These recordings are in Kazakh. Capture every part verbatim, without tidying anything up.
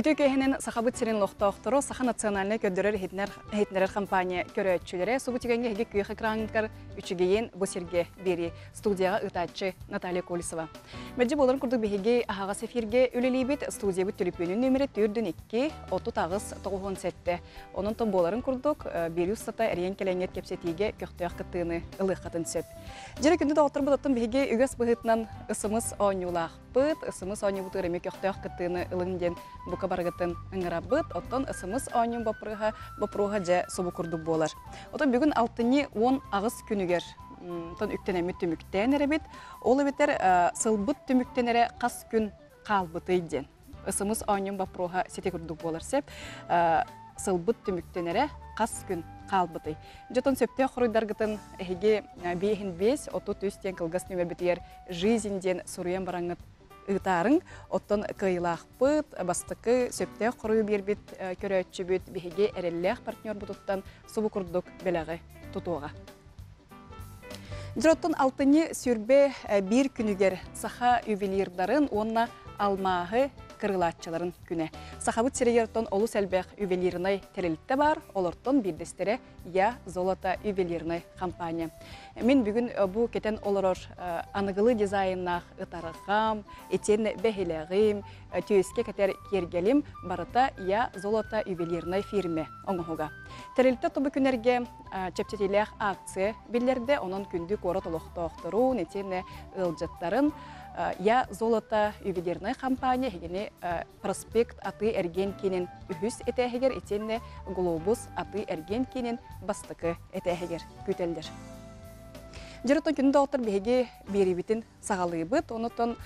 Итогенен сахабут сирин лохтахтора саха национальная кюдерер хитнер хитнерер кампания кюрячулере субутигенге хиги кюхакрангкар учигиен босирге бери студия утаче Наталья Колесова. Меджиболар курдук беги ага сефирге улилибит студия бут телепюнин номер тюрденикки оту тагыс тогон сетте. Онон тоболарын курдук берюссата риен келенгет кепсетиге кюхтех кытыны ылых кытын сет. Жирекинде доктор бутаттан беги үгес быгытнан ысымыз онюлах пыт ысымыз оню бутырыми кюхтех кытыны ылыңден бука баргатын ыңырабыт, оттон ысымыз оңын бапрыға, бапрыға жа собы күрдіп болар. Оттон бүгін алтыны он ағыз күнігер. Тон үктенемі түміктен әребет. Ол әбеттер сылбыт түміктен әре қас күн қалбыты еден. Ысымыз оңын бапрыға сете күрдіп болар сеп. Сылбыт түміктен әре қас күн қалбыты. Жотон сөпте құрыдарғытын әге бейхін бес, оту төстен қылғасын өмірбетер жизінден сұруен бараңыт ытарың, оттон кыйлах пыт, бастыкы, сөптех құру бербет, көрәтші бет, беге әрелләх партнер бұтыттан сұбы күрдік белағы тұтуға. Жұрттон алтыны сүрбе бір күнігер саха ювелирдарын, онна алмағы кырылатчыларын күне. Сахабыт сирегерттон олу сәлбәқ ювелирнай тәрелітті бар, олырттон бердестері я золота ювелирнай кампания. Мен бүгін бұ кетен олырор анығылы дизайннақ ытарығам, етен бәхеләғым, түйеске кәтер кергелім барыта я золота ювелирнай фирме оңығуға. Тәрелітті тұбы күнерге чәптетеләқ акция белерді, оның күнді көрі толықты оқтыру, нетені ұлжаттарын, я золота ювелирная компания, хигене проспект аты Эргенкинен үхіс әтәхігер, етенне глобус аты Эргенкинен бастықы әтәхігер күтелдер. Жұрттон күнді оқтыр беге беребетін сағалығы бұд, онытон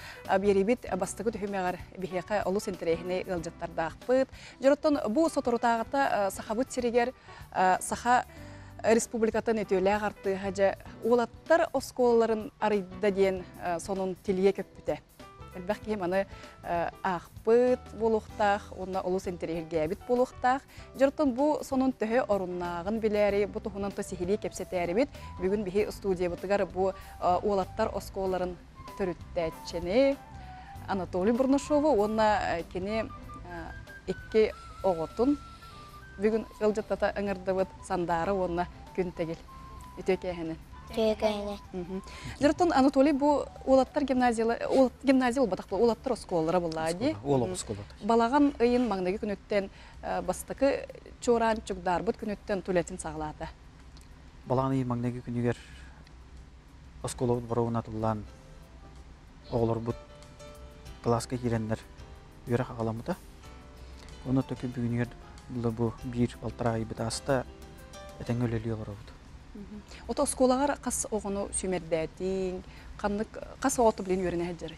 беребет бастықы түхімеғар бегеқі олу сентерегіне ғылжаттарда ақпыд. Жұрттон бұ сотырутағыта сахабыт сирегер саха республикатын өтеулі ағартыға жа олаттар осколарын арыйда ден сонын телеге көппіті. Әлбәқ кем аны ақпыт болуқтақ, онына олыс интерегерге әбіт болуқтақ. Жұрттың бұ сонын түхі орыннағын біләрі, бұ тұхынан төсігілі кепсеті әрібет. Бүгін бігі студия бұтығар бұ олаттар осколарын түрітті әтчені. Анатолий Бурнашеву, онына кені екі оғытын. Бүгін ғылжаттата ыңырдывыд сандары онына күн тәгіл. Өтөке әне? Өтөке әне. Жұрттың Анатолий бұл олаттар гимназиялы батақпыл, олаттар осколары болады. Олам осколады. Балаған ұйын маңнаги күн өттен бастықы чоран чүгдар бұд күн өттен түлетін сағылады. Балаған ұйын маңнаги күн егер осколығын бұрауына тұлан оғылар бұд классқа керендер үйрек ағаламыда. Оны төкі бүгін егерді бұл бір алтырай біт асты әтен өлелі олар ауды. Ота ұсколағар қас оғыны сөмердәдің, қас оғыты білен өріне әддері?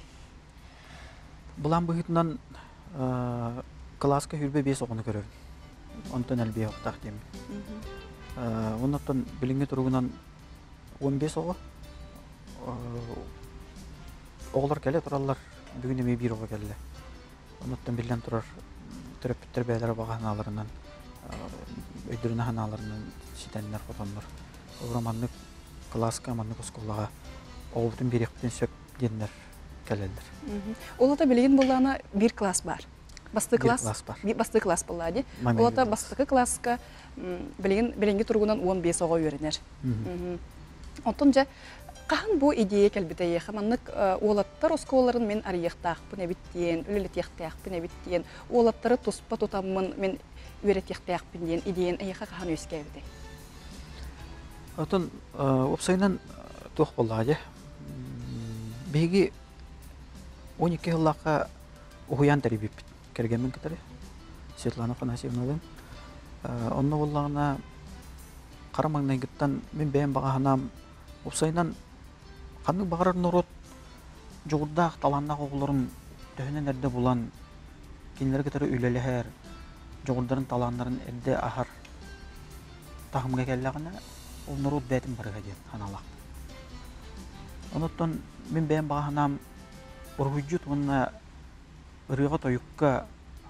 Бұлан бұғытынан классқа үрбе бес оғыны көрі. Онтан әлбе оқтақ деймін. Онаттан білінге тұруғынан он бес оғы. Оғылар кәлі тұралар, бүгін еме бір оғы кәлі. Онаттан білден тұрар түріп-түріп әлір бағаны алырынан, өйдіріні ғаны алырынан сетәнілер қотанлар. Оғыраманның классқа, аманның ұсколаға оғылтын берекпен сөп денілер кәлелдір. Олата білген болдағына бір класс бар. Басты класс болады. Олата бастықы классқа білінге тұрғынан он бес оға өрінер. Онтын жа, қаған бұл идея кәлбіті еқі, маңнық олаттар ұсколарын мен арияқтақ бұн әбіттен, үлілетектақ бұн әбіттен, олаттары тұспа тұтамын мен өретектақ бұнден, идеян еқі қаған өске әбіті? Өтін, өпсайынан тұқ болады. Беге он екі ғылаққа ұғыян тәребіп кәргемен кітірі, Светлана Фанасиевнадан. Оның олағына қарамаңнан кіттен мен бәйін бағағанам өпсайынан қандың бағарар нұрот жоғырдақ таланнақ оғыларын төхінен әрді болан кенілер кітірі үйлелі әр жоғырдарын таландарын әрді ағар тағымға кәліғана ол нұрот бәтін барға дейін қаналақ оныттан мен бәйін бағанам ұрғыджуд онына үріға тойыққа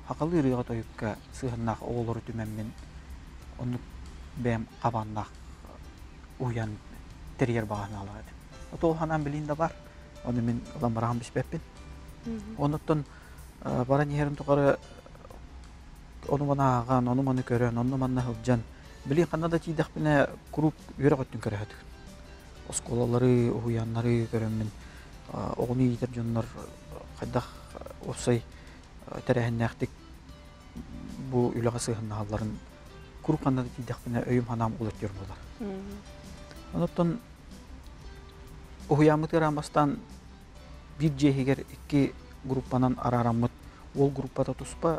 хақылы үріға тойыққа сығыннақ оғылары төменмен оны бәйін қабаннақ ұян тәрер бағаналақ әді. Ол ғанан білейін де бар, оны мен ұлам бараған бішпәппен. Оныттың бара негерін тұқары onu bana ağan, onu bana gören, onu bana hıbcan. Bilin kanada tiydak bine kurup yürek ötün kere hatık. Oskolaları, oğuyanları görenmin. Oğunu yedir canlar, kaddak osay terehen nektik. Bu ülağa sığınlı halların kurup kanada tiydak bine öyüm hanam ulut yorumlar. Ondan oğuyamıtı ramastan bir cehiger iki gruppanan araramıt. Ол группада туспа,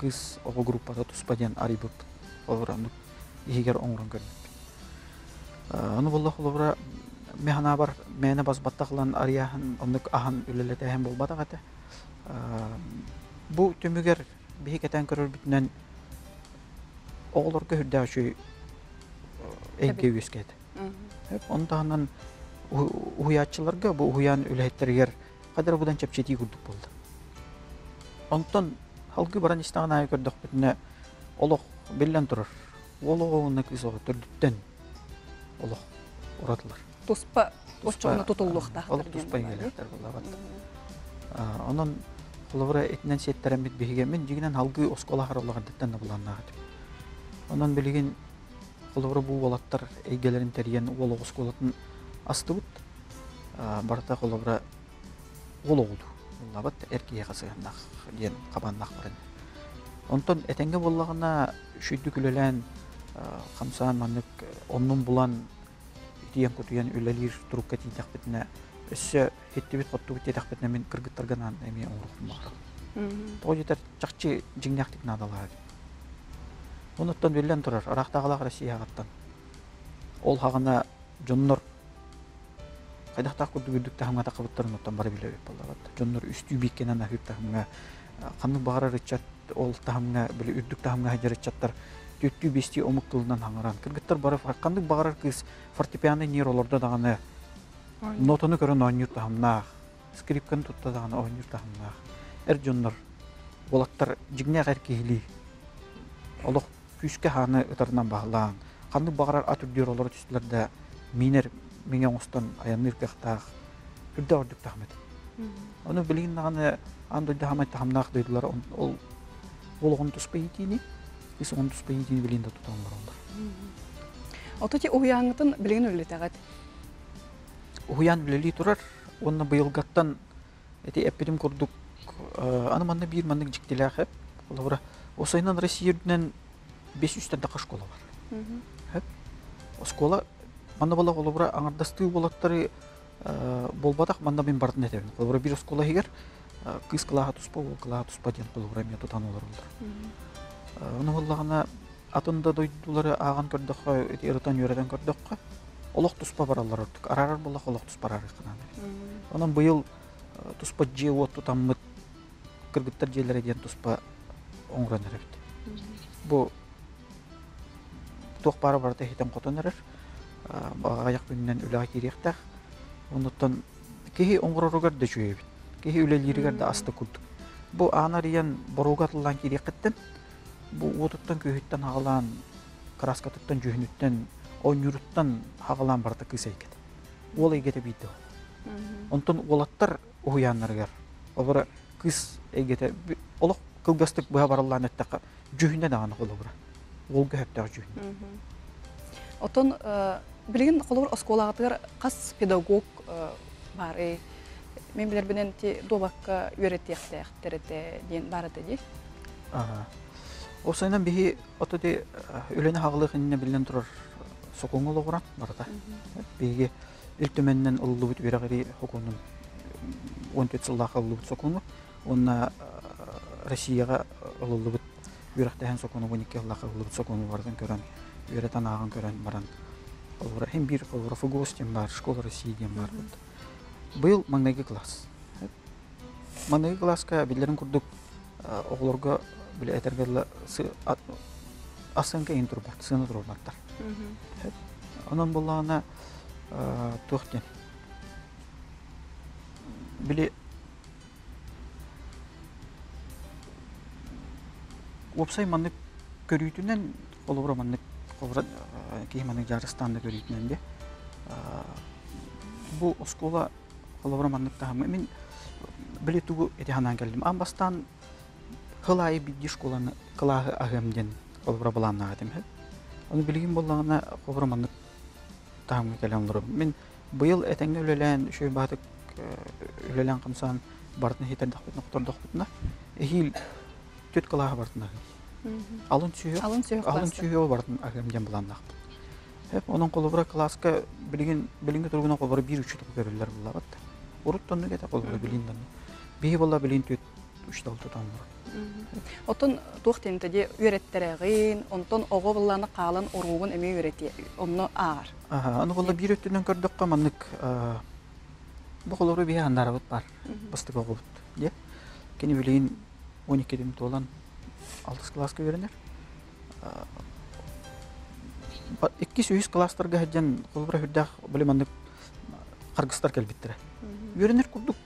кыз ол группада туспа ден арибып олғырамыт, егер оңырын көрмеппін. Оны болдақ олғыра, механа бар, мәне базбаттақылан арияғын, ондық ағын үлілі тәйін болбадақ әті. Бұл төмігер бейкетен көрір бүтінен оғылыр көрді әші әйге өскеді. Ондағынан ұйатшыларға бұл ұйан үліхеттергер қадар бұдан чәпчеті күрдік болды. Онтон халкы баран истагына көрдөк бүтүнө олох белен турар. Ологуна кызыгы түрдүттөн олох уратылар. Туспа очогуна тутуллукта. Олох туспа келеттер булат. Анан кулура этинен сеттерен бит бегемен дигинен халкы оскола харалган деттен буланна. Анан билген кулура бу болаттар эйгелерин терген олох осколатын астыбыт. Барта кулура ологулду. Лабат эркие касыгыннах ден кабаннах барын. Онтон этенге боллагына шүйдү күлөлөн камсан маннык оннун булан диен көтүен үлөлөр турукка тийдак бетине өссө хеттебит коттук тийдак бетине мен кыргыттарганан эми оңрукмун бар. Тоетер чакчы жиңнактык надалар. Онтон билен турар арактагылар Россия гаттан. Ол хагына жоннор Қайдақтақ күрді бүрдікті қамға тақыбыттарын ұттан бары біле өйіп болдағады. Жонлар үсті беккенен әхіп тағымға, қанның бағара рычат ол тағымға, білі үрдік тағымға хайдар рычаттар, төтті бесті омық қылынан аңыран. Кіргіттар бары қанның бағарар кіз фортепианы нер оларда дағаны, нотаны көрін оңыр тағымнақ, скрипканы тұтта дағаны оңыр тағымнақ. Әр жонлар, олақтар жігінәқ әркейлі, олық күшке ханы ұтарынан бағылан, қанның бағарар атүрдер олар түстілерді минер Меня устан аяныр кахтах, куда ордик тахмет. Оно блин нагане, андо дхамет тахмнах дойдлар он, ол, волгон туспейтини, ис он туспейтини блин да тутан барондар. А то те уянгтан блин улетагат. Уян блили турар, он на билгаттан, эти эпидем курдук, ана манне бир манник жиктилях эп, олавра, осайнан Россияден бесюстен дакашкола бар. Эп, оскола Манда бала олабра аңардасты болаттары болбадақ, манда мен бардын әтебін. Олабра бір оскола егер, кыз қылаға тұспа, ол қылаға тұспа ден қолабра мен тұтан олар олдар. Оны олағына атында дойдулары аған көрдіққа, ерітан үйреден көрдіққа, олақ тұспа баралар өрдік. Арарар болақ олақ тұспа арарықынан. Онан бұйыл тұспа же от тұтамыт, кіргіттер желер еден тұспа оңыран әріпті. Бұ тоқ бары барды хетен қотан әрір. Аяқ бүйінен үліға керектәк, оныттан кейі оңғырырығыр да жүйебет, кейі үлелерігір да асты күлдік. Бұ ағына риян баруғатылан керектен, бұ отыттан көйіттен ағылан, қараскатыттан жүйініттен, ойнүріттен ағылан барды кіз әйкет. Ол әйгеті бейді ол. Онтан олаттар ұйанырғыр. Олар кіз әйгеті, олық қылғастық бұға барылан әттіққа жүйінен ағаны қолығыра. Ол көйіптіға жүйіні. Отон билген қолыр осколагатыр қас педагог бар. Мен билер бенен те добакка үйреттекте ақтерете ден барыды де. Осайнан беге ото де үлені хағылық инне билен тұрар соқуңы лоғыран барыда. Беге үлтіменнен ұлылы бұт берағыри хокуның он төрт сылдақы ұлылы бұт соқуңы. Онна Россияға ұлылы бұт берақтайын соқуны он екі ұлылы бұт соқуңы бардың көрін. Үйретен ағын көрін баран. Олғыра хем бір, олғыра фугос дем бар, школа России дем бар. Бұл маңнайғы класс. Маңнайғы классқа білдерін күрдік оғыларға білі әтергерлі асынға ен тұрбарды, сыны тұрбардыр. Оның болағына тұқтен. Білі өпсай маңнық көрейтінен олғыра маңнық кеймінің жарыстанды көрейтінен бе. Бұл ұскола қолабыраманлықтағым. Мен білетугі әдіғанан келдім. Амбастан Хылай бидиш куланы кылагы агымден кылбра булана атымы. Аны билгим булана кобраманны тамы келемдер. Мен быйыл этеңге үлелән шөй батык үлелән кымсан бартны хитендак бит нуктурдак битна. Хил төт кылагы бартна. Алын чөй алын чөй алын чөй бартын агымден булана. Хәп аның кулыбра класска билгин билгин тургына кобра бир үч төп көрәләр булабат. Уруттанны кета кулыбра билгиндән. Бей булла билгин төт үч тал тотамыр. Отон тухтен тоди үреттәрәгин, онтон ого булланы калын уругын эме үрете. Онны ар. Аха, аны булла бир өттән көрдек каманлык, бу кулыры бияннары бар. Быстык огып, де. Кени билгин он икидән толан алты класска беренер. Икки сөйс класстарга һәҗән кулбыр һәдәх билемәндә кыргызстар килбиттер. Үренер күрдек,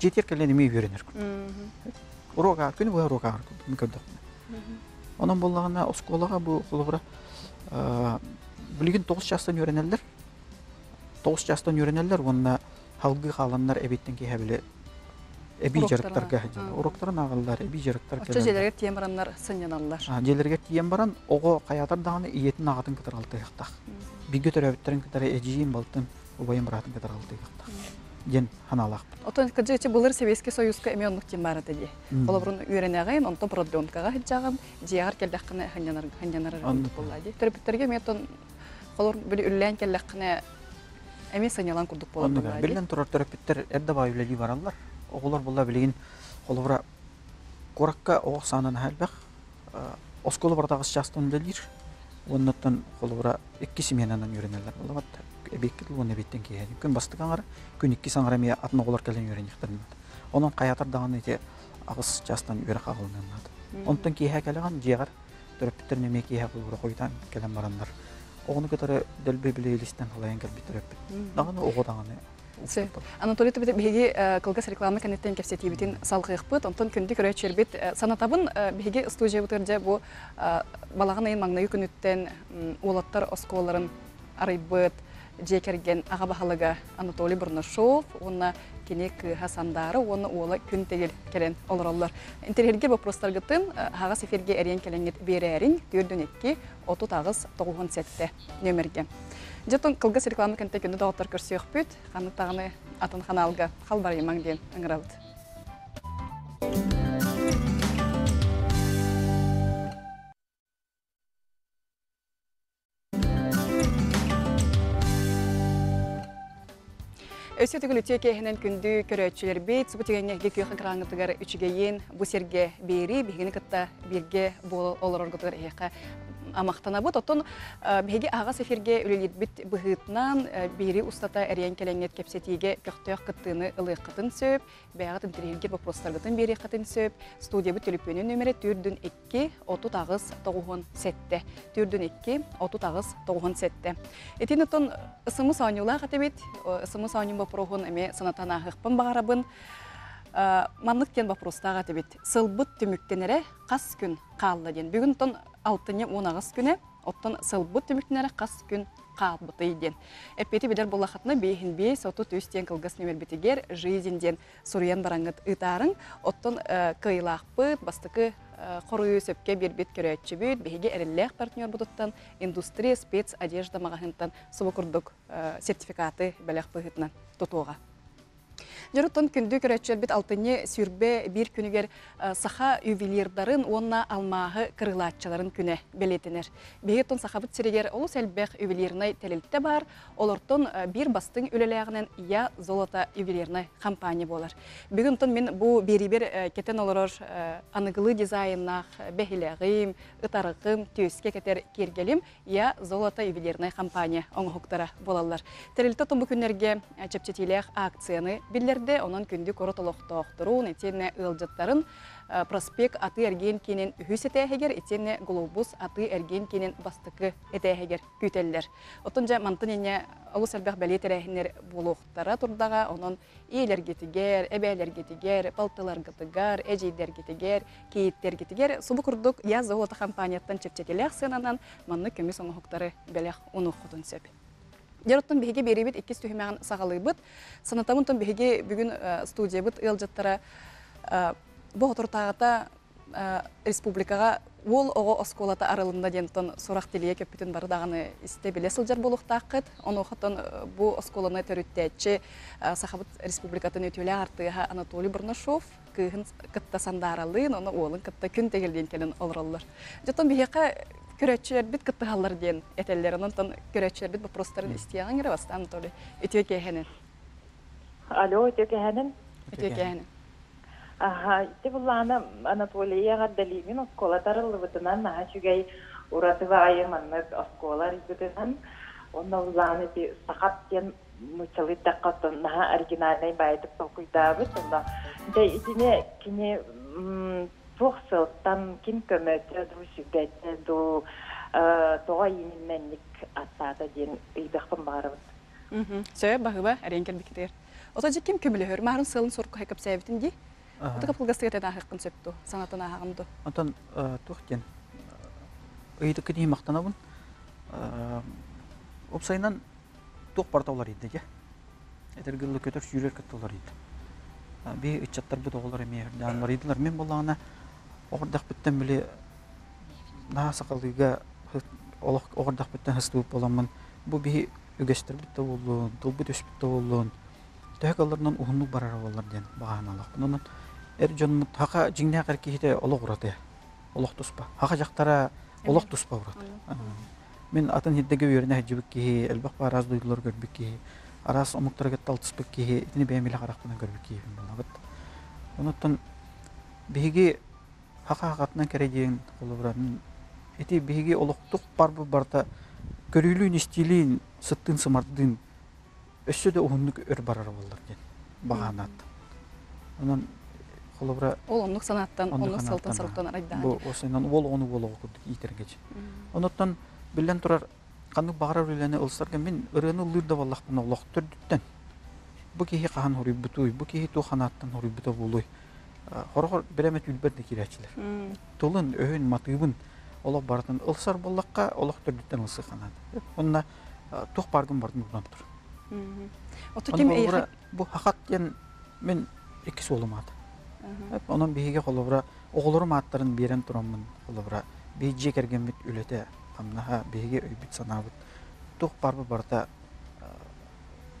жетер келен эме үренер күрдек. Урога, көн буе урога микдә. Аның буллагына осколага бу кулыбра билгин тогыз частан йөрәнәләр. тогыз частан йөрәнәләр, монда халгы халаннар әбиттен киһә биле әби җирәктәр кәһәҗә. Уроктарны агыллар, әби җирәктәр кәһәҗә. Төҗеләргә тиемраннар сыннанлар. А, җеләргә тием баран, ого каятыр дагыны иетен агытын китер алты яктак. Биге төрәбеттерен китер әҗием балтын, убайым ратын китер алты яктак. Ден ханалах. Отон кадете булыр Советский Союзка именных темара тади. Балабрун юренагай, он то продленкага хиджагам, диар келлахкана ханянар ханянар буллади. Терпетерге метон холор били үллән келлахкана эми санялан курдук буллади. Билен турар терпетер эддабай үлләли бараллар. Оголар булла билген холора коракка огсанын хәлбәк. Осколы бардагыз частын үлләлир. Оннаттан холора икки семьянанан юренәләр булабат. Беккет луны беттен киһәне. Күн бастыгаңар, күн икки саңара мия атны голар келен юренектен. Аның каятыр дагын эте агыс жастан үрә кагылынат. Онтан киһә келгән җигәр төрәптер неме киһә булыр койдан келен барандар. Огыны көтәре дөлбе билелистен халаян кел битерәп. Дагын огыдагыны. Анатолий төбе беге кылгас реклама кенеттен кепсети битен салгыгып, онтан күнди көрә чербит санатабын беге студия бутердә бу балагын ай маңнай күнүттен улаттар осколарын арыбыт. Джекерген Агабахалага Анатолий Бурнашев, он кенек Хасандары, он уола күн тегел келен олыралар. Интерьерге вопростар гытын, ағас эфирге әрен келенгет берерін, түрдінекке отыз тоғыз сәтті нөмерге. Жетон қылғыз реклама кәнті күнді дауыттар көрсі өкпіт, қанытағыны атын қаналға қалбар емаң дейін аңыралды. Өсі түгіліте кәйінен күнді көрәтшілер бейт, сұбытегенге көйіғы қыраңғытығар үшігейін бұсерге бейрі, бігіні күтті берге бол олар орғытығар еқі амақтана бұд. Отын бейге ағас эфирге үлелер біт бұғытынан бейрі ұстата әрен кәләңет кәпсетеге көқтөк күттіні ұлық қытын сөп, бәғат интерьергер бақпростарғытын бейрі қытын сөп, студия бұт телепөнен нөмірі түрдің екі отыз тоғыз сәтті. Етін ұтын ұсымы саңыла қатебет, ұсымы саңым Прохун эме санатана хыппын бағарабын. Манлыктен бапростаға тебет. Сылбыт түміктенере қас күн қалды ден. Бүгін тон алтыне онағыз күне, оттон сылбыт түміктенере қас күн қалбыты ден. Эппеті бедер болақытына бейхін бей, соты төстен кылғыс немер бетегер, жейденден суриян бараңыт ұтарын, оттон кыйлақпыт, бастықы қорую сөпке бербет көрәтші бүйт, бейге әрілләқ партнер бұдыттан, индустрия, спец, одежда мағағынтан сұбықұрдық сертификаты бәләқ бұғытынан тұтуға. Жарыттан күнді көрәтші бет алтыне сүрбе бір күнігер саха ювелирдарын, онна алмағы кырылатчыларын күні бәлетінер. Бейгеттон саха бұт сірегер олыс әлбәқ ювелирнай тәлілтті бар, олыртон бір бастың үлеләғінен я золота ювелирнай кампания болар. Бүгінтон мен бұ беребер кетен олырор анығылы дизайннақ, бәхіләғым, ұтарығым, түйіске кетер кергелім я золота ювелирнай кампания оңғықтара болалар. Тәлілттон бұ күнерге чәпчетелек акцияны білер онын күнді көрітіліқті оқтыруын, етенне ұлжаттарын проспект аты әрген кенен үхіс әтәғегер, етенне глобус аты әрген кенен бастықы әтәғегер күйтелілер. Отынжа мантын ене ұлыс әлбәқ бәлет әрәхінер болуқтара тұрдаға, онын елергетігер, әбәлергетігер, балтыларғытығар, әжейдергетігер, кейттергетігер, сұбы күрдік язы олаты кампанияттан чепчетелек сенанан манны көмес оңы құқтары бәлек ұнық құтын сөп. Яруттан беге беребет иккис төһмәгән сагылый бит. Санатамын тон беге бүген студия бит ел жаттара бу хатыр тагыта республикага ол ого осколата аралында дентон сурах телеге бүтүн бардаганы истебелесилжер болуктакыт. Ону хатан бу осколаны төрүттечи Саха республикатын өтүлө артыга Анатолий Бурнашев кыгын кытта сандаралын, ону олун кытта күн тегелден келин олроллор. Жотон бияка көрөчөр бит кыттыгалар ден этеллерин, онтон көрөчөр бит вопростарын истиян кире басты Анатолий. Этеке хенен. Алло, этеке хенен. Этеке хенен. Ага, ты была она Анатолия Гадалимин, оскола тарала вот она на чугай уратывая маннет оскола ребятам, он на уланете сахаттен мучали так что на оригинальной байде такой давит, да, да и тине кине творцел там кинкоме трудусюдет до того именник оттада день и дахпан барват. Мм, все, багва, оригинальный бикетер. А то же кинкоме лехер, махрон селн сорку хекап севтинди. Только полгасты это нахер концепту, санато нахамду. Антон, тухтин, это к ним махтанавун. Обсайнан тух парталарит, да? Это регулярно кетер сюрер каталарит. Би и чаттар буталари мир, да, наридлар мин балана. Ордах беттен биле на сакалига, Аллах ордах беттен хасту баламан. Буби югестер буталун, долбитеш буталун. Тахкаларнан ухну бараравалар ден, бахан Аллах. Нонан Эрджон мутхака джиння каркихте Аллах урате, Аллах туспа. Хака жактара Аллах туспа урате. Мен атан хиддеге уйрне хиджибикихи, элбахпа араз дуйдулар горбикихи, араз омуктарагат талтыспикихи, итни бэмила харахпана горбикихи. Нонаттан бихиги хака хакатнан кередиен холубра. Эти бихиги Аллах тух парбу барта, көрюлюн истилин, сыттын самардын. Эссюде ухуннук өрбарар болдыр ден, бағанат. Онан қолыбыра... Ол оннук санаттан, оннук салтан сарыптан арайдан. Бұл осыннан ол оны ол оғы күрдік ейтергеч. Оныттан білден тұрар, қандық бағарар өлені ұлыстарға мен үрені ұлырда валлақпына ұлақ түрдіктен. Бұ кейі қаған хұрай бұтуй, бұ кейі ту қанаттан хұрай бұта болуй. Хорғыр біремет үлберді керәтшілер. Толын, өйін, матыйбын олақ бардын ұлсар боллаққа олақ түрдіктен ұлсы қанады. Онына тұқ бардын бардын бұрнап тұр. Бу хакаттен мен экис олым аты. Онын бейге қолыбыра, оғылырым аттарын берен тұрамын қолыбыра. Бейге керген бет өлеті, амнаға бейге өйбет санабыт. Тұқ барбы барда,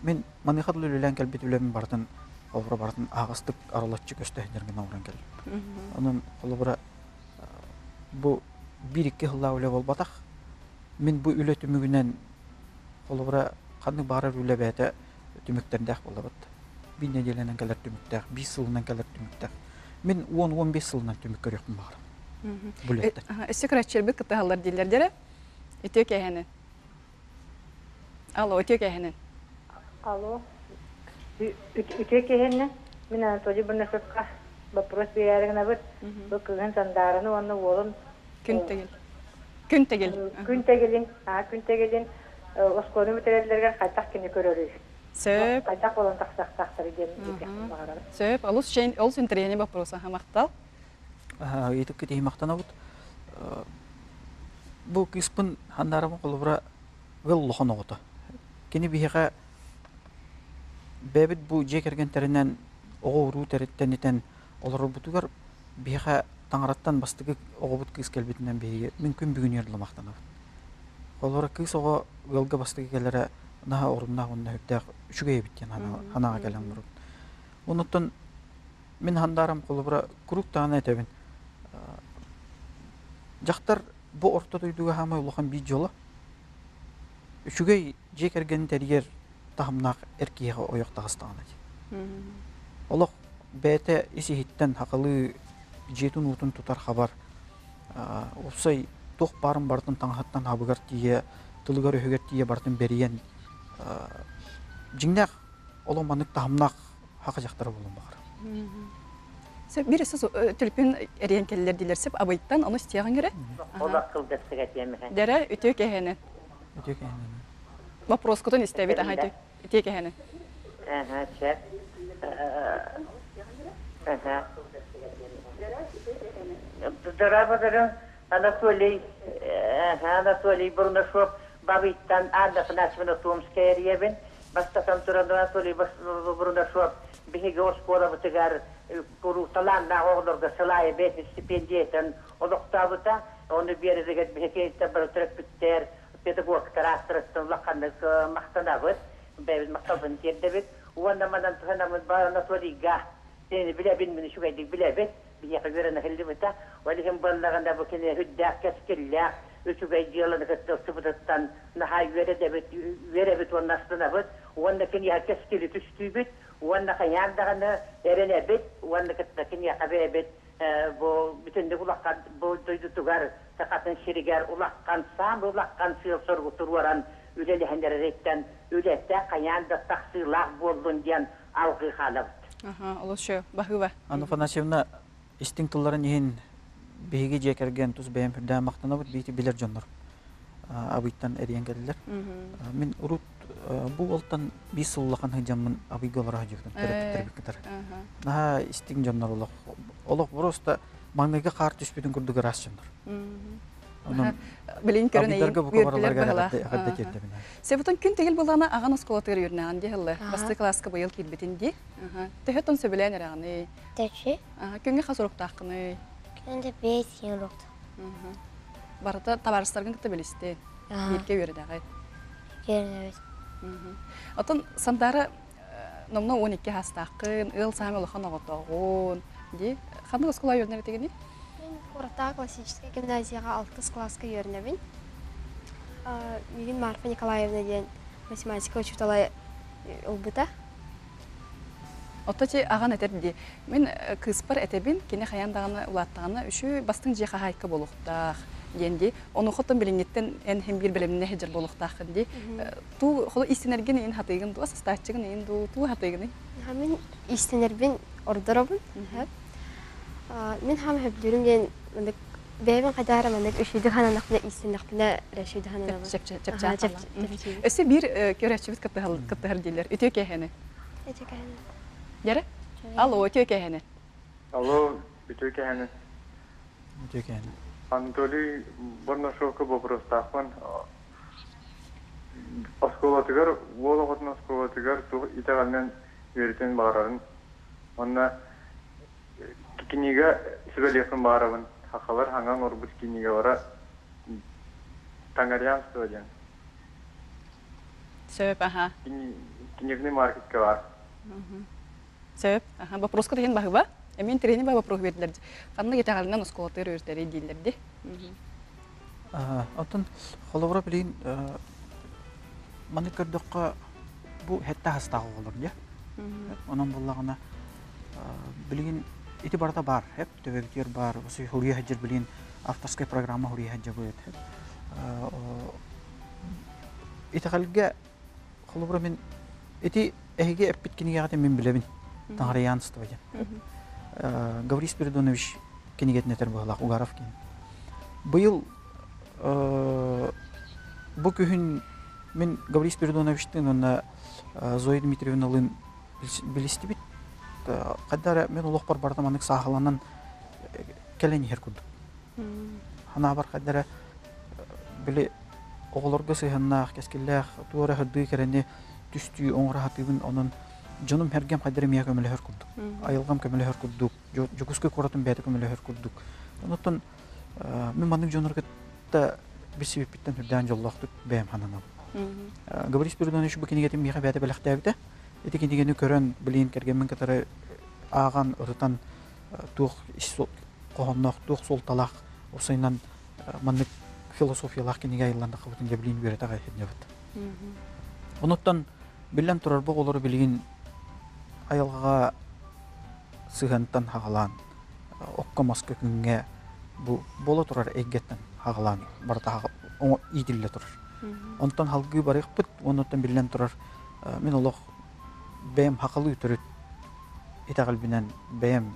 мен манихадыл өлелен кәлбет өлемен бардын, қолыбыра бардын ағыстық аралатшы көстәйдерген ауыран кәлбет. Онын қолыбыра, бұ бір-екі хылла өле бол батақ, мен бұ өлеті мүгінен қолыбыра, Ханны барар үлі бәді түміктердәк болы бұд. Бі неделенен кәлір түміктәк, бі сылынан кәлір түміктәк. Мен он он бес сылынан түмік көрекпін бағырым. Бүлетті. Өсі күрәтшер бұд күтті ғалар дейлер дәрі. Өтек әйәні. Алло, өтек әйәні. Алло. Өтек әйәні. Мен Анатолий Бурнашевқа бапрос бейәрігіна бұд. Бұл күген сандарыны оны олым. Күн тегел. Күн тегелін. Осконы мүтелерлерге қайтақ кені көрөрі. Сөп. Қайтақ олан тақсақтақтар еден. Сөп. Ол сөндірені бақпыруса хамақтал? Етіп кетейін мақтана бұд. Бұл кеспін хандарымын қолыбыра ғыл лұқын оғыты. Кені бейіға бәбіт бұл жекерген тәрінен оғы ұру тәріттен етен олар бұтығар бейіға таңыраттан бастығы оғы бұт кес кәлбетінен бейіге мүмкін бүгін ерлі мақтана бұд. Олар күйс оға ғылға бастығы келері наға орымнаға онына өттәғ үшігей біттен ханаға кәлем бұрын. Оныттан мен хандарым қолыбыра күрік тағына әтәбін. Жақтар бұ орта дойдуға хамай ұлған бей жолы. Үшігей жек әргенін тәрігер тағымнақ әркейіға ойық тағыстағына де. Олық бәйті есі хеттен хақылы жетін ұтын тұтар қабар. Опсай... Тоқ барын бардың таңғаттан хабығар тие, тұлығар өйгер тие бардың берген. Жіңнәқ олыманық тағымнақ хақы жақтары болуын бағыр. Бересі түліпін әрген келілер дейлерсіп, абайттан оны істеяған кере? Олақ қылдастық әтеміғен. Дәрі өтек әйені. Өтек әйені. Бапрос күтін істәбет ағай өтек әйені. Әңі, әңі, әңі, әңі. Анатолий, Анатолий Бурнашев, бабиттан Анна Фанасьевна Томская ревен, бастатан Анатолий Бурнашев, беги господа в тигар, Kurultalan da oğlurda sılay beti stipendiyetin olukta buta onu bir zeket bihekeyte bölütürük bütler pedagog tarastırıstın lakanlık mahtana bıt bebiz maktabın tiyerde bit uvanna madan tuhanamız bağına toriga seni bile bilmini şu gaydik bile bit biheke verene hilli buta velikim ballağında bu kene hüddak keskillak üçü gaydi yolunu kıttı sıbıtıttan nahay vere de bit vere bit onun aslına bit uvanna kene keskili tüştü bit уанна каяндаганны эренебит, уанна кеттакин якабебит, бу бүтүндүк улаккан, бу туйдутугар, сакатын ширигер улаккан сам, улаккан сыйыл соргутурваран, үлеле хендеререттен, үлетте каянда таксыйлак болдун ден алгы халабыт. Аха, улушу, бахыва. Анна Фанасьевна, истин тулларын ен беги жекерген туз бейм пирден мактанабыт, бейти билер жоннор. Абыттан эренкелер. Мен урут бу олтан бес уллакан хыжамын абыйголара жүрдүм, терапевттер. Аха, истин жандар улак. Улак просто маңнага кар түшпүдүн күрдүгө расчындыр. Ага. Билин көрүнөй. Себетин күн тегил болгана аган сколотер жүрнөн дегиле. Басты класска быйыл келбетинди. Аха. Тегетон сөбөлөнөр аганы. Течи. Аха, күнгө хасурукта акыны. Күндө бес юлукта. Аха. Барыта табарыстарган кытта белесте. Берке бердагы. Берне. Атон сандары номно он эки хастакын, ыл сами улахан оготогон. Ди, кандай скола йөрнөп тегени? Мен орта классический гимназияга алты класска йөрнөбүн. А, Мигин Марфа Николаевна деген математика учителя улбута. Отточи аган этебди. Мен кыспар этебин, кине хаяндаганы улаттаганы үшү бастын жеха хайкы болуктак. Енді оны құттың біліңеттен ән хембір біліміне хеджір болуқтақынды. Ту қолы истенерген ең хатығын, ту асыстатчығын ең ту хатығын? Мен истенербен ордырабын. Мен хам хөплерім ең бәйбін қадары мәндік үшіді ғананақпына истенербіне рәшіді ғананақпына. Өсі бір көрәшчібіт қыттығыр дейлер. Өте өке әне? Өте өке әне. Дәрі? Алло, өте өке әне? Алло, өте өке әне? Өте өке әне? Анатолий Бурнашев вопрос тахман. Асколатыгар, вологодный асколатыгар, то и так далее, веритен баран. Она книга сибелехом баран, хахалар ханган орбут книга вара тангарян студен. Сеп, ага. Книжный маркет кавар. Сеп, ага. Вопрос куда ген бахва? Эмин трени баба провердерди. Анна гитаралынан осколотыр өртери дилдерди. Атын холовра билин маны көрдөккө бу хетта хастагы болор же. Анан буллагына билин итибарда бар, хеп төбөктөр бар. Усы хурия хаджир билин авторская программа хурия хаджа болот. Итагалга холовра мен эти эге эппиткинигагы мен билебин. Таңрыянство же. Гаврий Спиридонович кенегетне тербалах Угаровкин. Был буквально мен Гаврий Спиридонович ты на Зои Дмитриевна лын белестибит, когда мен улох пар бартаманык сахаланан келени херкуд. Хана бар когда били оглорга сыгынах кескиллах туара хадуй керене түстүү оңрахатыбын анын жаным хергем қадырым яғы өмілі хөр күлдік. Айылғам көмілі хөр күлдік. Жүгізгі қоратын бәді көмілі хөр күлдік. Оныттан, мен маңның жанырғытта бір себеппеттен түрден жоллақтық бәйім хананам. Габарис бірден үші бұл кенегетім яғы бәді бәліқті әвді. Еті кенегені көрін білейін кергемін кәтірі аған ұрытан қоғаннақ, тұқ сол талақ осайынан маңның философиялақ кенеге айылланды қабытын дебілейін бөрет ағай хедіне бұд. Оныттан, білем тұрар бұл олары білейін айылға сығынтан хағалан, оққа маска күнге болы тұрар әйгеттен хағалан, барда оңы иділі тұрар. Онтан халғы барық бұд, оныттан білен тұрар, мен олық бәйім хақылы үтіріп, итағылбінен бәйім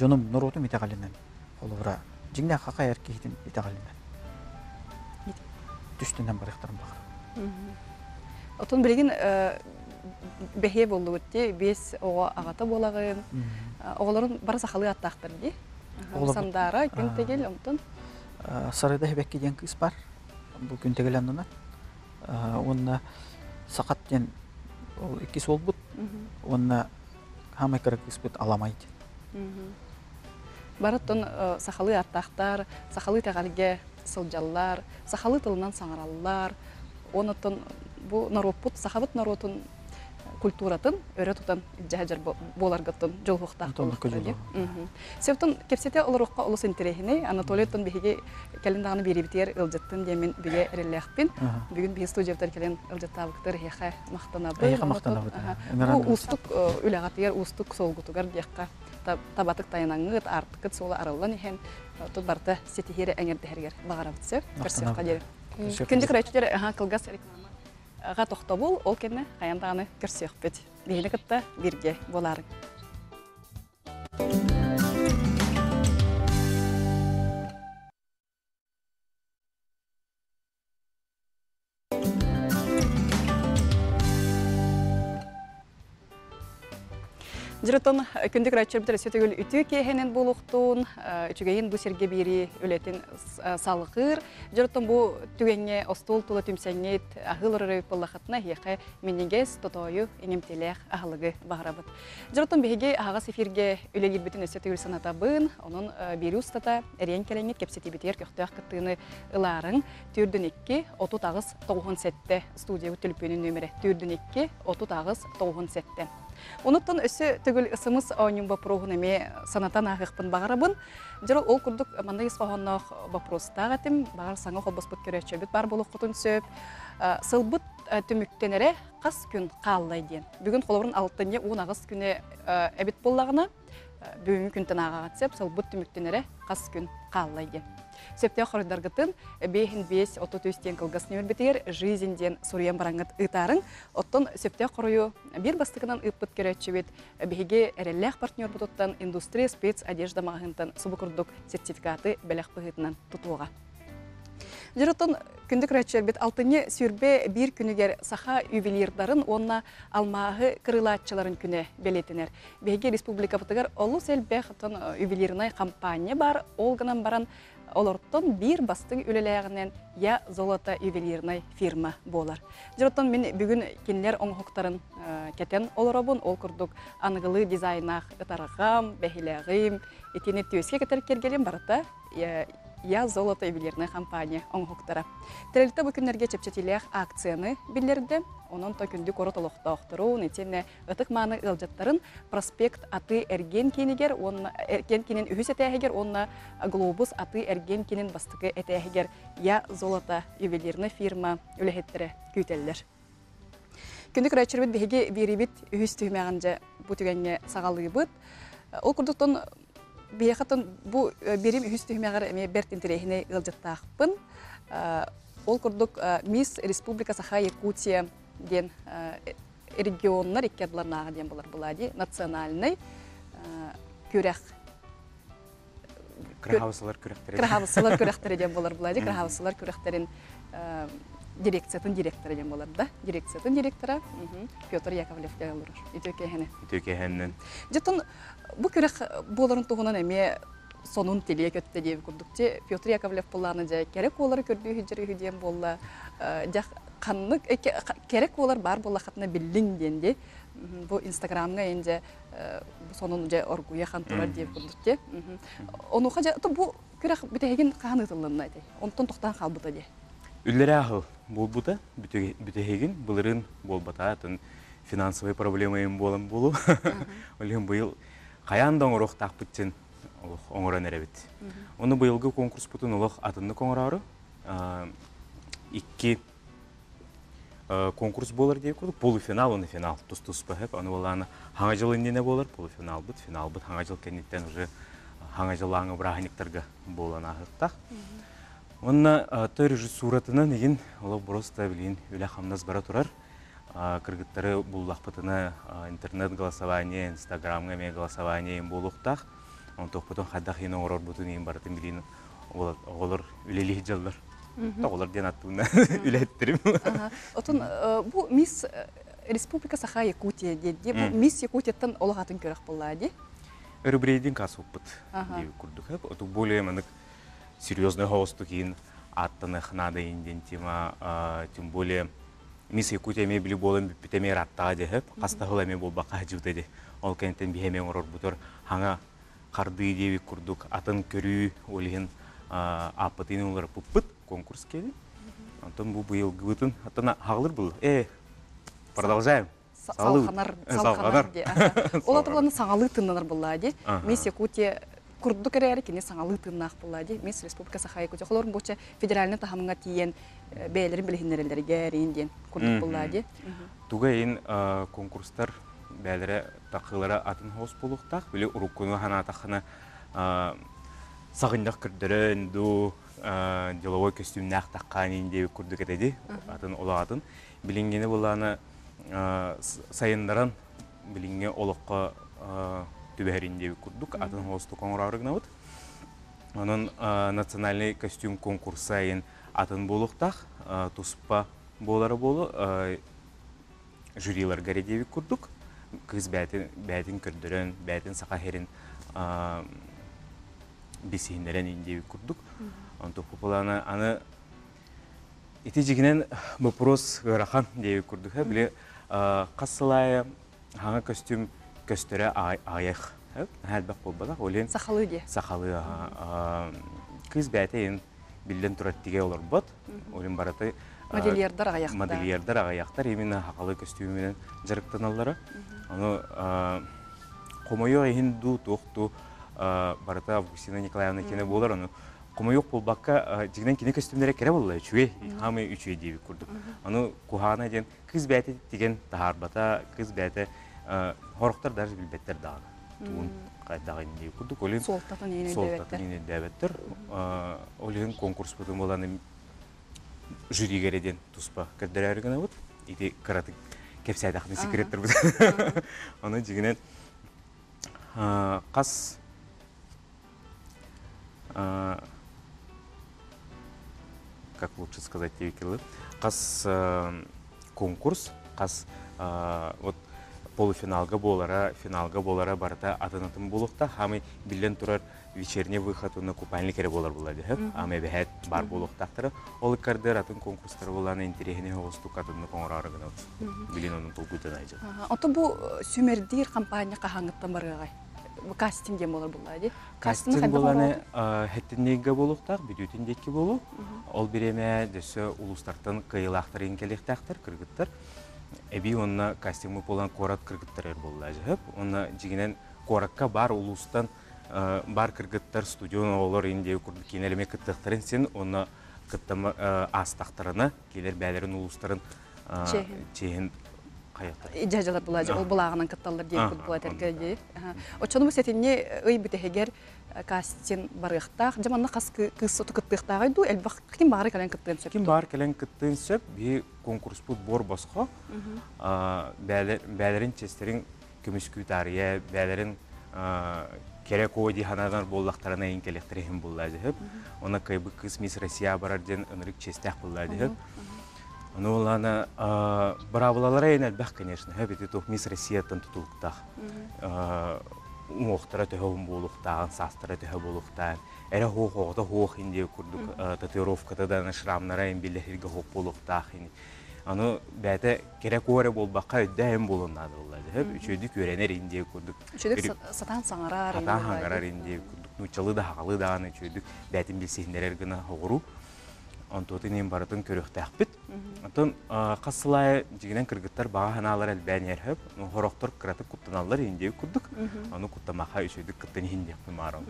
жоным нұрудым итағылынан олығыра, жіңне хақа әркейдің итағылынан. Түстінен барықтарым бағыр. Отын білген бәхе болды өтті, бес оға ағаты болағын, оғаларын бары сақалы аттақтырды. Сандары, күн тегел, ұмтын. Сарайда хебәкке ден күйіс бар, бұл күн тегел әндіна. Оны сақат ден, ол екі сол бұд, оны хамай кірі күйіс бұд аламайды. Барыттан сахалы аттахтар, сахалы тәғалге сылжаллар, сахалы тылынан саңараллар, онытын бұл наруппут, сахабыт нарутын культуратын, өрәтутан жәжір боларғыттын жолғықтақ болғықтар. Севтін кепсете ұлырыққа ұлыс интерехіне Анатолиятын бігі кәліндағыны беребітер ұлжеттін демен бүге әрелләқпен. Бүгін бігі студиевтер кәлін ұлжеттавықтыр еқа мақтанабы. Еқа мақтанабы. Ұстық үләғатыгер, ұстық солғытығар еққа табатық тайынаңғыт, артықыт солы арылын ехен тұл барты сетихері әңердігергер бағарабытсы. Күндік рәйтшілер қылғас әрекмама. Ға тоқта бол, ол кені қаяндағаны көрсек бөт. Дейлі күтті берге боларың. Жүреттон күндік рәтшер бітірі сөтігіл үті кейхенен болуқтуын, үтігейін бұ серге бері өлетін салғыр. Жүреттон бұ түгенге остол тұлы түмсәңет ағылыр өріп болақытына еқі мененгес тұтойы еңемтелек ағылығы бағарабыд. Жүреттон бігеге ағас эфирге өлегіл бітін сөтігіл санатабын, оның бері ұстата әрен кәләңет кепсеті бітер көқтіғақ күттіғыны ұларың түрдінекке отут ағыз тоғын сәтті студия өтіліпенің нөмірі түрдінекке отут ағыз тоғын сәтті. Онуттан өсі түгіл ұсымыз ауынын бапроғынеме санатан ағықпын бағарабын. Жары ол күрдік маңдай ұспағаннақ бапростағы әтім, бағар саңы қолбаспыт көрәтші бөт бар болық құтын сөп. Сылбыт түміктенері қас күн қалылай дейін. Бүгін қолабырын алтынне он ағыз күні әбет болағына, бүгін күнтін ағағат сөп, сылбыт түміктенері қас күн қалылай дейін. Сөптеу қорыдарғытын бейін бейс отутөстен қылғас немірбетер жүйзінден сұрыен бараңғыт ұйтарың. Оттың сөптеу қорыю бір бастығынан ұйтпыт көрәтші бет бейге әрелләқ партнер бұтыттан индустрия спец одежда мағынтан сұбықырдық сертификаты бәләқ бұғытынан тұтуға. Жырыттың күндік рәтшер бет алтыне сүрбе бір күнігер саха ювелирдарын онына алмағы кырылатчыларын күні бәлетінер. Бейге республика бұтығар олу сәлбәқтың ювелирнай кампания бар, олғынан баран олорттон бир бастың үлеләгінен я золота ювелирнай фирма болар. Жырыттон мен бүгін кенлер оңғықтарын кәтен олорабын, ол күрдік анғылы дизайнақ ұтарғам, бәхіләғым, етені төске кәтер кергелем барыта я золота ювелирнай кампания оңғықтары. Тірелікті бүкінлерге чепчетелек акцияны білдерді, онын төкінді көрітілікті оқтыру, нетені ұтық маңы ұлжаттарын проспект аты әрген кенігер, әрген кенін үхіс әтәғігер, онына глобус аты әрген кенін бастығы әтәғігер, я золота ювелирнай фирма үліхеттері күйтелдер. Күндік рәтшірбет беге беребет үхіс түймәғанжа бұтығанге сағалығы бұд. Ол күрдіктің бейхаттың бұ берем үхіс түймәғар әме бәрт интерегіне ұлжаттақпын. Ол күрдік Мисс Республика Саха Якутия ден регионнар еккедыларнаға ден болар бұлады, национальный күрәқ. Күрәғавысылар күрәқтері. Күрәғавысылар күрәқтері ден болар бұлады, күрәғавысылар күрәқтерін дирекциятын директоры ден боларды. Дирекциятын директора Петр Яковлев ден болар. Итөкехені. Итөкехені. Жеттін, бұл күрәқ боларын тұғынан әме сонын теле көтті дейіп күрдікте. Петр Яковлев боланы жа керек олары көрді үйдері үйден болы. Керек олар бар болақытына білдіңденде, бұл инстаграмға енді соның орғуя қантылар деп күрдікте. Оның қажа, бұл күрәқ бүтәген қағаны тұлынын айтай, онтан тұқтан қал бұта де. Үллері ағыл бол бұта, бүтәген бұлырын бол бұта, финансовый проблемайын болым болу. Олығын бұйыл қаяндан ұрық тақпыттен оңыран әрәбет. Оны бұйылғы конкурс бұтын олық атынды қоңырары, икки конкурс болар дейіп көрдік, полуфинал, оны финал, тұс-тұс бәхіп, оны оланы хаңа жыл ендене болар, полуфинал бұд, финал бұд, хаңа жыл кәнеттен ұжы хаңа жыл аңы бірағынектарға болан ағырттақ. Онына төр режиссуратына неген, олы бұрыста білген өлі қамназ бара тұрар, кіргіттері бұл лақпытыны интернет голосование, инстаграмға мен голосование ең болуқтақ, оны тоқпытын қаддақ ең оңырор бұтын ең барытын білген олар өлелі жалдар. Олар ден аттығына үләттірім. Отын, бұл Мисс Республика Саха Якутия деді. Мисс Якутияттан олағатын көріқ болады? Үрібірейден қасы ұппыт дейі күрдік. Отын, бұл емінік серьезный ғауысты кейін аттанық нады енден тема. Тем боле, Мисс Якутия ме білі болын бүттеме раттаға дегі. Қастағыл әме бол бақа жүвді де. Ол кәнттен бігеме орыр бұтыр. Хаңа Карды деви курдук, атын көрүү олен апытын олар пуппыт конкурс келді. Антон бұл бұйыл гүтін, атына хағылыр бұл. Э, продолжаем. Салханар. Салханар. Олаты бұланы саңалы тыннанар бұлла де. Мес Якутия курдук әрі кене саңалы тыннақ бұлла де. Мес Республика Саха Якутия. Оларын бұлча федеральны тахамыңа тиен бәйлерін білгіндерілдері гәрін ден курдук бұлла де. Туға ең конкурстар бәлірі тақылары атын хоз болуқтақ, біле ұрыққыны ғана атақына сағындақ күрдірін, ду, деловой көстімін ақтаққан ендегі күрдік әтеді, атын ола атын. Білінгені боланы сайындарын, білінге олыққа түбәріндегі күрдік, атын хозды қоңырарығына бұд. Оның национальный көстім конкурсайын атын болуқтақ, тұспа болары болу, жүрилар ғаредегі күрдік. Кыз бәтін күрдірін, бәтін сақахерін бесейіндерін ендегі күрдік. Антоқ попыланы аны етежігінен бұпрос ғырақан дегі күрдік. Біле қасылайы, ғаңа көстім көстірі айық. Әлбәқ болбадақ, олен сақалы де. Сақалы, аға. Кыз бәтін білден тұраттеге олар бұд. Олен бараты модельердар ағаяқтар. Модельердар ағаяқтар, емені хақалы көстімімен жарықтан аллары. Оны қомайық еңді тұқты барыта Августина Николаевна кені болар. Оны қомайық бұл баққа жігінен кені көстімдері кәрі болылай. Үшуе, хамы үшуе дейбі көрдік. Оны құхана ден кіз бәті деген тағар бата, кіз бәті хорықтар дәрі білбеттер дағаны. Туын қайдағын дейбі көрдік. Солтатын еңі дәбеттер. Олеген конкурс бұтын боланы жүрегереден тұспа көрдері әрігіні бұд. Еді қаратық кәпсәйді ақыны секреттір бұд. Оны дегенен қас как лучше сказать тебе келді. Қас конкурс, қас полуфиналға болара, финалға болара барыта атынатын болуқта. Хамы білден тұрар вечерне выхатуны купайлы кәрі болар болады. Аме бәхәт бар болуқтақтары. Олы кәрдер атын конкурстары боланы интерегіне ғостук атынны қоңырарығын өз. Білен оның толпытын айжы. Оты бұ сөмердер кампания қағаңыттан барығай. Кастинген болар болады. Кастинг боланы әттіннегі болуқтақ, бүдетіндекі болу. Ол береме дөсі ұлыстартын қиылақтарын келектақтар, кіргіттар. Әбей онына кастингмы болан қорат кіргіттарыр болуға жығып. Онына жегінен қоратқа бар ұлыстан бар кіргіттар студион олар ендегі күрді кенеліме күттіқтарын сен онына күттімі астақтарына келер бәлерін ұлыстарын чейін қайықтарын. Жәжалар болуға жығып, ол бұлағынан күтталыр дейін күрді болады әргердей. Отшаным өсетіне үй бітігер кастинг барықтақ, жаманна қас күсті күттіқтағы ду, әлбақ кім бағары кәлен күттің сөп? Кім бағары кәлен күттің сөп, бей конкурс бұд бор басқа, бәлерін честерін көміскүйтария, бәлерін керек оғыди ханадан болдақтарына еңкелектірейін болдады хөп. Оны қайбы қысмес Россия барарден үнірік честек болдады хөп. Оны оланы бравылалары ең әлбәқ көнешін хөп, еті тұхмес Россияттан тұтылықтақ. Умоқтыра төхөм болуқтағын, састыра төхө болуқтағын. Әрі хоқ оғыда хоқ ендегі күрдік татуировкатадан шырамнара ең белдерге хоқ болуқтағын. Оны бәді керек өрі болбаққа өддәйін болынады болады. Үшөдік өренер ендегі күрдік. Үшөдік сатан саңарар ендегі күрдік. Нүтчалы да халы дағын үшөдік бәтін білсейіндер әргіні хоғыру. Антотын ең барытын көріқті әқпіт. Антон қасылай жегінен кіргіттар баға ханалар әлбән әріп, хороқтыр қыратып құттаналар ендегі күрдік, оны құттамаға үшөйдік күттен ендегі құмарым.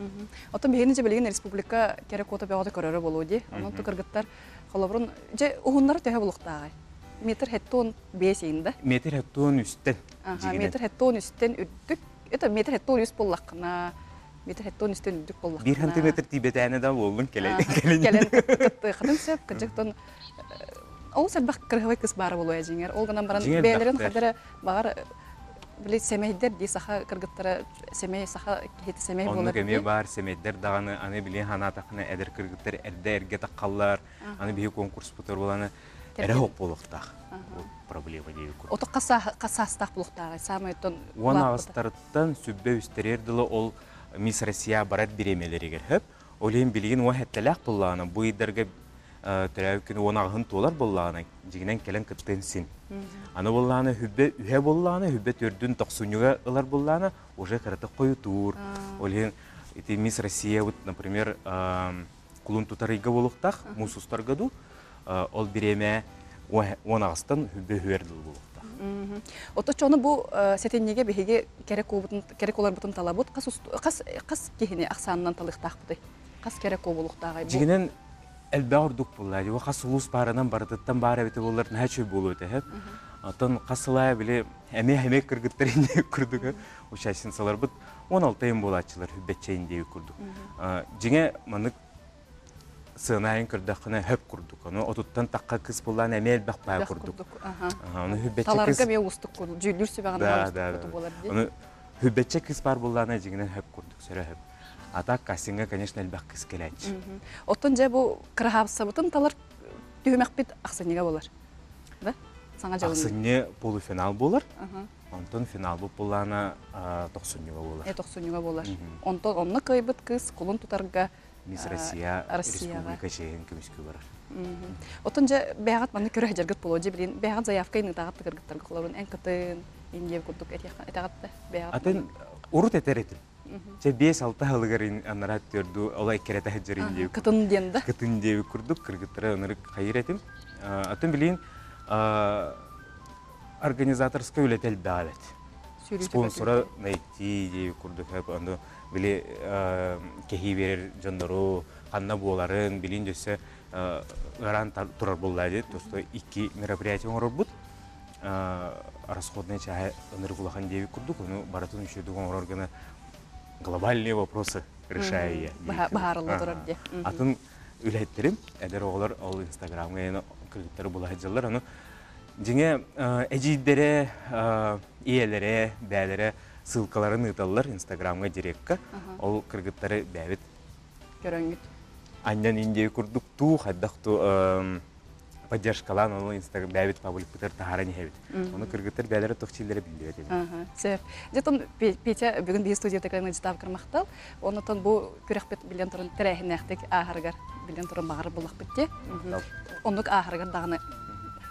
Антон бейінінже білген республика керек ота бәғады көрері болуды. Антон кіргіттар қалабырын, жа ұғынлары тәхе болуқтағы. Метр хәттон бес енді. Метр хәттон үстен. Метр хәттон үстен үрдік. Метр хәттон үст болақына. Метр хәттон үстен үдік болдық. Бір хантиметр тибетәні да болдың келейді. Келейді күтті қытын сөп, күтжіктон. Ол сәрбақ кіргівай күс бары болу әжіңер. Ол ғынан баран бәлерін қадыры бағар сәмейдер дей саха кіргіттара сәмей, саха кеті сәмей болыр. Оның көме бар сәмейдер дағаны, аны біле хана тақына әдір кіргіттар әрді әрге таққалар, аны бейі конкурс бұтыр боланы. Әрі оқ болықтақ, ол проблема дейі көрді. Отық қасастақ болықтағы? Он ағыстарыттан сөббе үстерерділі ол Мис Россия барат беремелері керіп, олейін білген оң әттіләқ болағына, бұй дәргі түрәу күні оң ағын толар болағына, жегінен кәлін күттен сен. Аны болағына хүббе үхе болағына, хүббе төрдің тоқсынуға ұлар болағына, уже қыраты қойы тұр. Олейін И ты мисс Россия, вот, например, клун тутарыйга болуктах, мусустар году, ол береме уанастан бюхердл болуктах. Вот то, что он был сетенеге беге керекулар бутун талабут, кас кихине ахсаннан талыктах буты, кас кереку болуктагай. Жигинен элбаур дук булла, жива кас улус паранан бардыттан бары бити болларын хачу болуты хэп. Атын қасылай біле әме-әме кіргіттерінде күрдігі ұшайшынсалар бұд, он алтайын болатшылар үббетчайындегі күрдік. Жіңе мұны сығынайын күрдіқіні хөп күрдік. Отуттан таққа кіз болан әме әлбәқ бай күрдік. Таларға мен ұстық күрдік, жүйлерсі бағандар үббетче кіз бар болана жіңінен хөп күрдік, сөрі хөп. Атақ қасыңға, конечно, әлбәқ кіз келәнші. Оттан жа бұл қырғабысы Ақсыне полуфинал болар, онтон финал болана тоқсынева болар. Тоқсынева болар. Онтон онны кайбыт кыз, кулын тутарға Мисс Россия республика жеген көмеске барар. Отын жа бәғат маны көрі әжергіт болу жа білейін, бәғат заявкайны тағатты кіргіттарға қоларын, ән күтін, ең ев күрдік әтағатты бәғат. Атын ұрыт әтер әтіл. Жа бес алты ғылығыр анар әттерді олай кереті әжерінде күрдік, күтіндегі организаторская улетел далет. Спонсора найти идею курдуха, когда были кехивер жандару, ханна боларын, билин жесе гарант турар боллади, то что ики мероприятия он работ, расходные чая ныргулахан идею курдуха, ну баратун еще другого органа глобальные вопросы решая. Бахарлы турарди. А тун улетели, это роглар ал инстаграм гейно. Кредиттары болайын жылдар, оны жеңе әжейдері, иелері, бәлері сылқаларын ұйталылар инстаграмға дирекқа, ол кредиттары бәбет. Көріңгіт. Аннан индегі күрдік ту, қаддақты поддержкалан, ол бәбет пабулік бұтар тағаран ехебет. Оны кредиттар бәлері тұқчелері білді бәдебі. Сөп. Жетон Петя бүгін бей студия тәкіліңі жетап қырмақтал, оны тон бұл көріқпет білден тұрын тірәйін әқтек ағарғар білден тұрын бағар болақ бітте. Онлык ахыргар дагына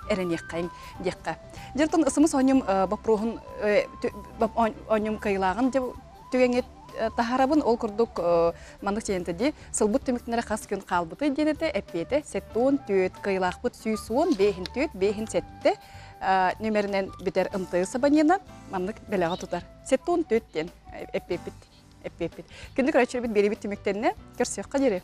эренек кайын декка. Жертон ысымыз оңым бапроғын, оңым кайылағын түгенге тахарабын ол күрдік мандық жентеде сылбұт төміктінері қас күн қалбыты денеті әппеті сеттуын төт кайылақ бұт сүйсуын бейхін төт, бейхін сетті нөмерінен бітер ынты сабанена мандық бәліға тұтар. Сеттуын төттен әппепіт, әппепіт. Күндік райчыр біт беребіт төміктеніне көрсеққа дере.